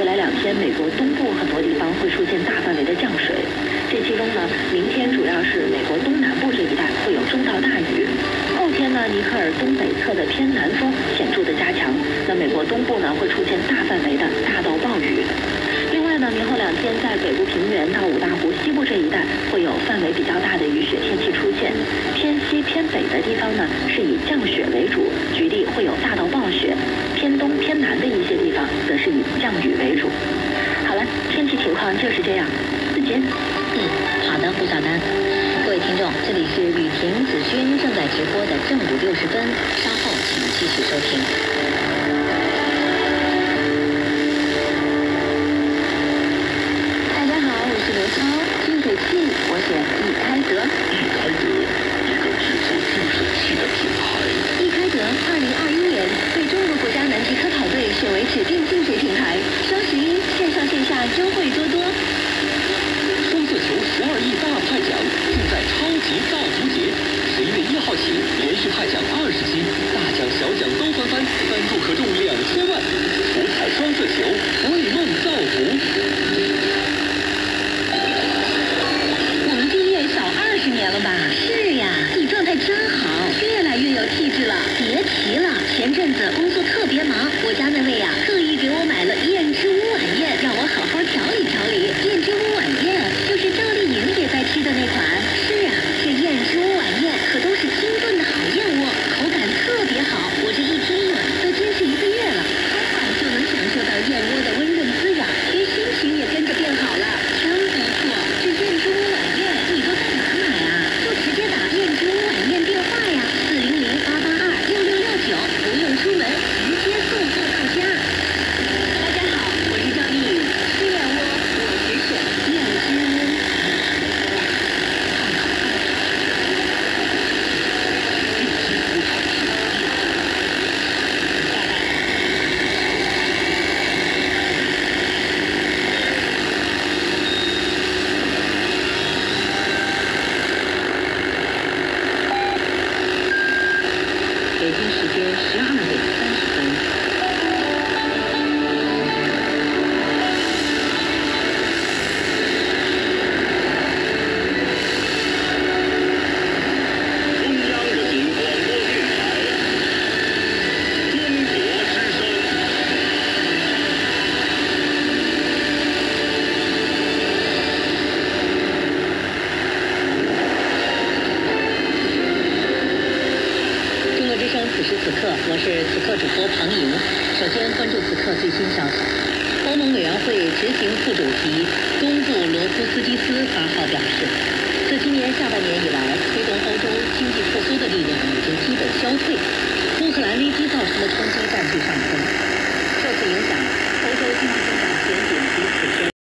未来2天，美国东部很多地方会出现大范围的降水。这其中呢，明天主要是美国东南部这一带会有中到大雨。后天呢，尼克尔东北侧的偏南风显著的加强，那美国东部呢会出现大范围的大到暴雨。另外呢，明后2天在北部平原到五大湖西部这一带会有范围比较大的雨雪天气出现。偏西偏北的地方呢是以降雪为主，局地会有大到暴雪。 偏东偏南的一些地方，则是以降雨为主。好了，天气情况就是这样。子杰，好的，胡小丹。各位听众，这里是雨婷子君正在直播的正午60分，稍后请继续收听。 乌克兰危机造成的冲击占据上。